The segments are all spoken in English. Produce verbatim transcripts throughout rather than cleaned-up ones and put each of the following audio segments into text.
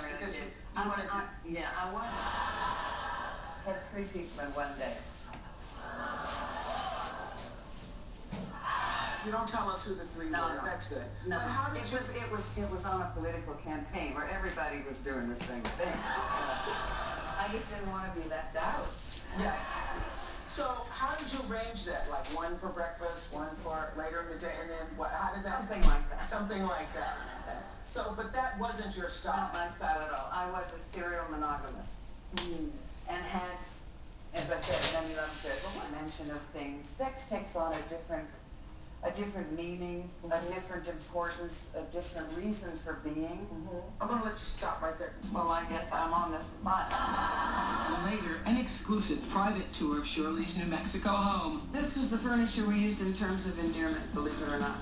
yes, around because it. You, you I, wanted I, to, yeah, I want to have three people one day. You don't tell us who the three no, were. No, that's good. No, but how did it you... was it was it was on a political campaign where everybody was doing the same thing. Uh, I just didn't want to be left out. Yes. So how did you arrange that? Like one for breakfast, one for later in the day, and then what? How did that? Something like that. Something like that. So, but that wasn't your style. Not my style at all. I was a serial monogamist, mm. and had, as I said, many unfavorable mention of things. Sex takes on a different. a different meaning, mm-hmm. a different importance, a different reason for being. Mm-hmm. I'm going to let you stop right there. Well, I guess I'm on this spot. Later, an exclusive private tour of Shirley's New Mexico home. This is the furniture we used in terms of endearment, believe it or not.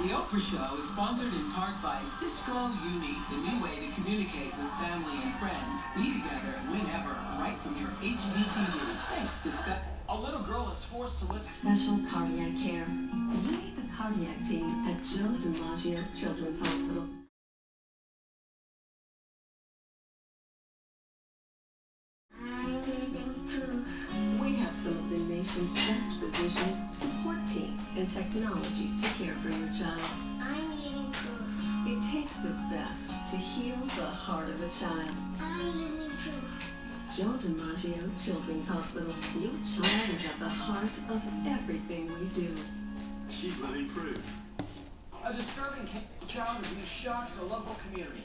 The Oprah Show is sponsored in part by Cisco Uni, the new way to communicate with family and friends. Be together whenever, right from your H D T V. Thanks, Cisco. A little girl is forced to live. Special cardiac care. Join the cardiac team at Joe DiMaggio Children's Hospital. We have some of the nation's best physicians, support teams, and technology to care for your child. I'm needing proof. It takes the best to heal the heart of a child. I'm needing proof. Joe DiMaggio Children's Hospital. Your child is at the heart of everything we do. She's really improved. A disturbing child abuse shocks the local community.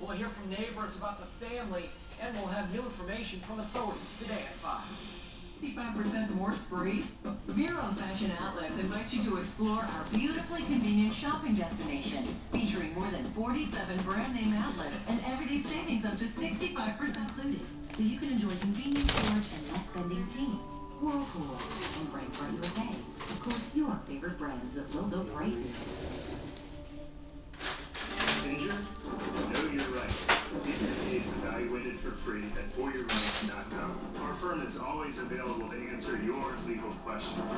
We'll hear from neighbors about the family, and we'll have new information from authorities today at five. fifty-five percent more spree? Vero Fashion Outlets invites you to explore our beautifully convenient shopping destination, featuring more than forty-seven brand-name outlets and everyday savings up to sixty-five percent included, so you can enjoy convenient stores and less spending tea, Whirlpool, and Bright U S A. Of course, your favorite brands at low, low prices. Danger? Know your rights. Get your case evaluated for free at for your rights dot com. Our firm is always available to answer your legal questions.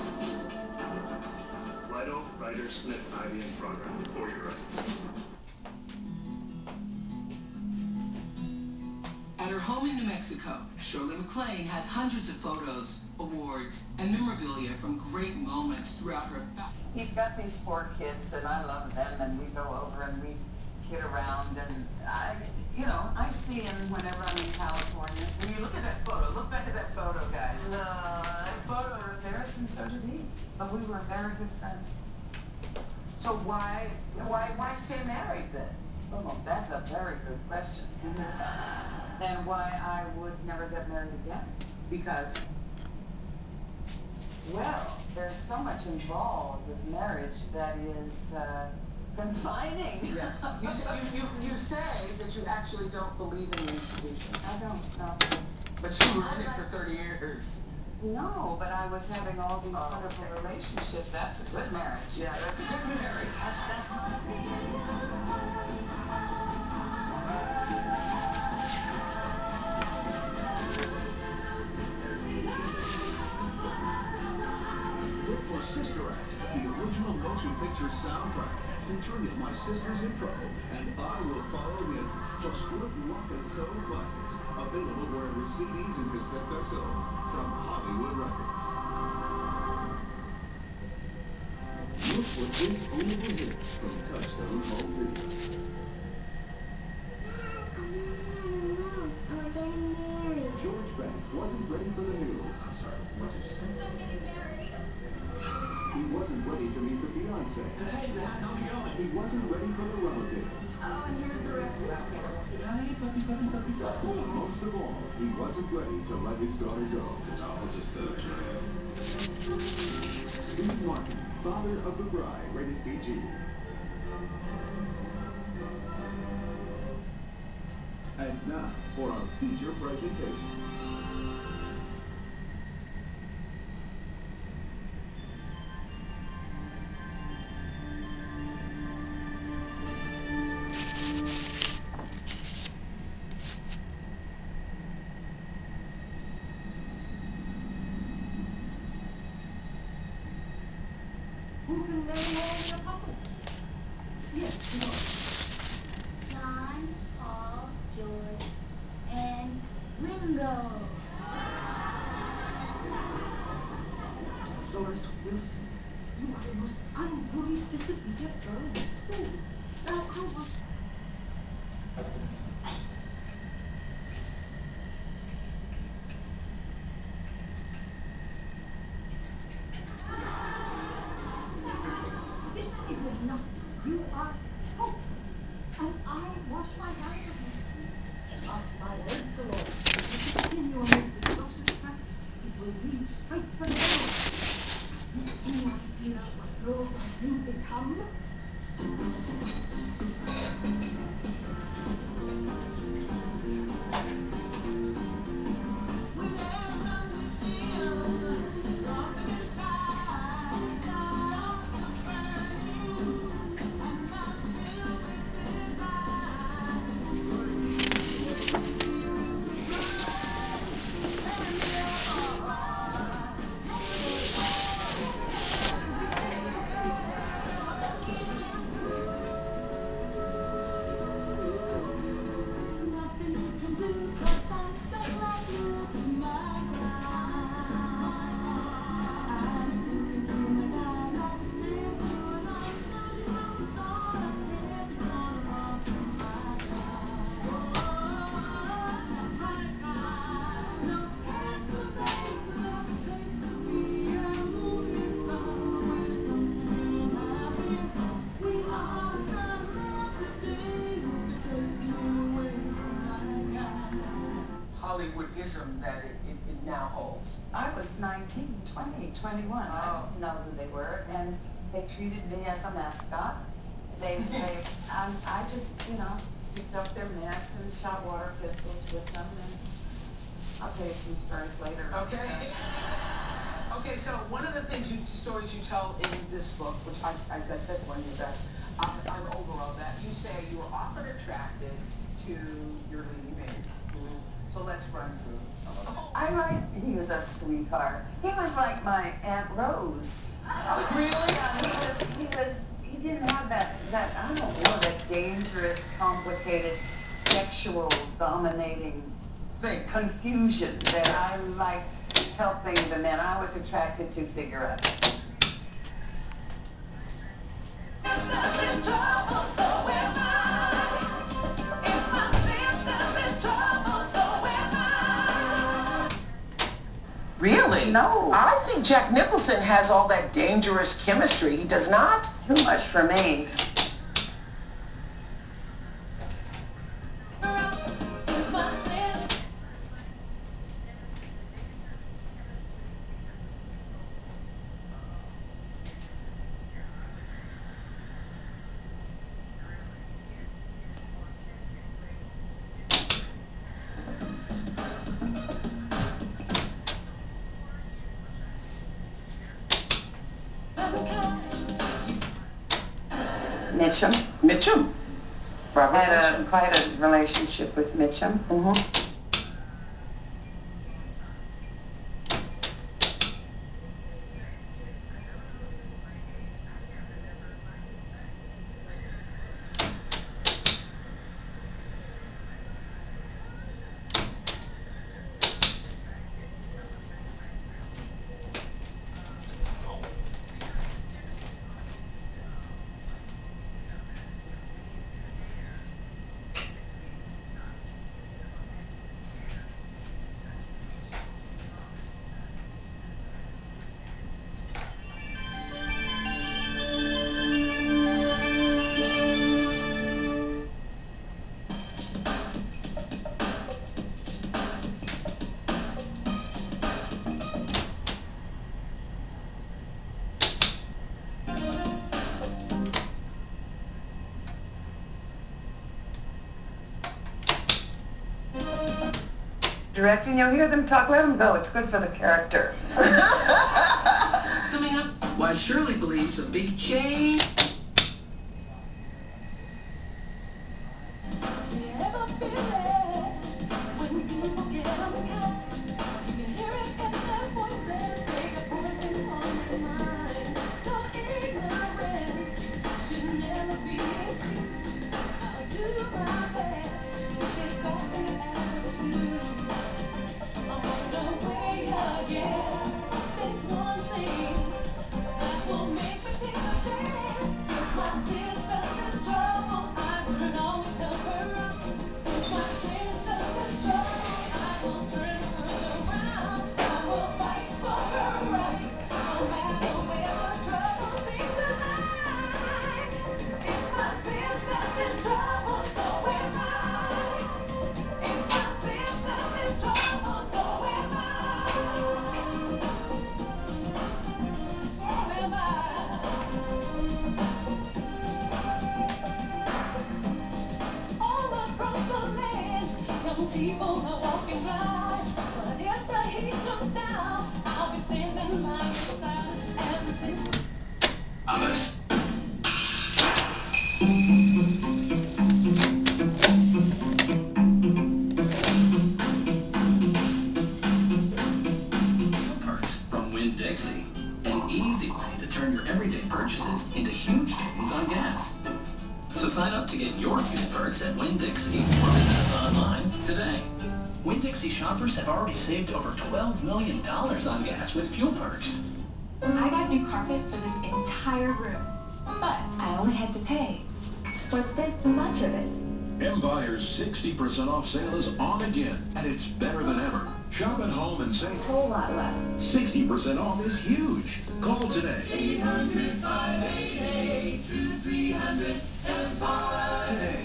Lytle, Ryder, Smith, I B M program for your rights. At her home in New Mexico, Shirley MacLaine has hundreds of photos, awards, and memorabilia from great moments throughout her past. He's got these four kids, and I love them, and we go over and we kid around, and I, you know, I see him whenever I'm in California. When you look at that photo, look back at that photo, guys. The photo of Ferris, and so did he. But we were very good friends. So why, why, why stay married then? Oh, that's a very good question. Mm-hmm. And why I would never get married again? Because, well, there's so much involved with marriage that is. Uh, Confining. Yeah. you, you, you, you say that you actually don't believe in the institution. I don't know. But you were in it for thirty years. No, but I was having all these oh, wonderful okay. relationships. That's a good marriage. Yeah, that's a good marriage. Look for Sister Act, the original motion picture soundtrack. Featuring my sister's intro, and I will follow in. Plus good rock and soul classics, available wherever C Ds and cassettes are sold, from Hollywood Records. Look for this beautiful hit from Touchstone Home Video. I'm getting married. George Banks wasn't ready for the news. I'm sorry, what did you say? I'm getting married. He wasn't ready to meet the fiancé. Hey, Dad, how's it going? He wasn't ready for the relatives. Oh, and here's the restaurant. Hey, puppy, puppy, puppy, puppy. But most of all, he wasn't ready to let his daughter go. I'll just, uh... Steve Martin, father of the bride, rated P G. And now, for our feature presentation. Who can really hold the puzzle? Yes. You are the most unruly, disobedient girl in school. Now, I will... that it, it, it now holds. I was nineteen, twenty, twenty-one. Oh. I didn't know who they were, and they treated me as a mascot. They, they um, I just, you know, picked up their masks and shot water pistols with them, and I'll tell you some stories later. Okay. Uh, okay, so one of the things, you, stories you tell in this book, which I, as I said, one of your best, I'm, I'm over all that. You say you were often attracted to your leading man. So let's run through some of them. I like, he was a sweetheart. He was like my Aunt Rose. Oh, really? Yeah, he was, he was, he didn't have that, that, I don't know, that dangerous, complicated, sexual, dominating thing, confusion that I liked helping the men I was attracted to figure out. Really? No. I think Jack Nicholson has all that dangerous chemistry. He does not? Too much for me. Mitchum. Mitchum. Robert I had a, Mitchum. Quite a relationship with Mitchum. Mm-hmm. Directing, you'll hear them talk, let them go, it's good for the character. Coming up, why Shirley believes a big change. Well, Alles. Carts from Winn-Dixie. An easy way to turn your everyday purchases into huge savings on gas. So sign up to get your fuel perks at Winn-Dixie or visit online today. Winn-Dixie shoppers have already saved over twelve million dollars on gas with fuel perks. I got new carpet for this entire room, but I only had to pay for this much of it. Empire's sixty percent off sale is on again, and it's better than ever. Shop at home and save a whole lot less. sixty percent off is huge. Call today. eight hundred, five eight eight, two three hundred, Empire. Today.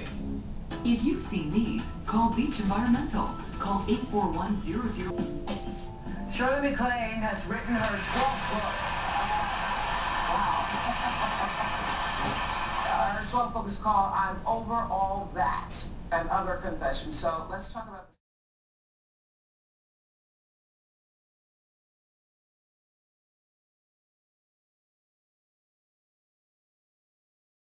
If you've seen these, call Beach Environmental. Call eight four one, zero zero. Shirley MacLaine has written her twelfth book. Wow. uh, her twelfth book is called I'm Over All That and Other Confessions. So let's talk about...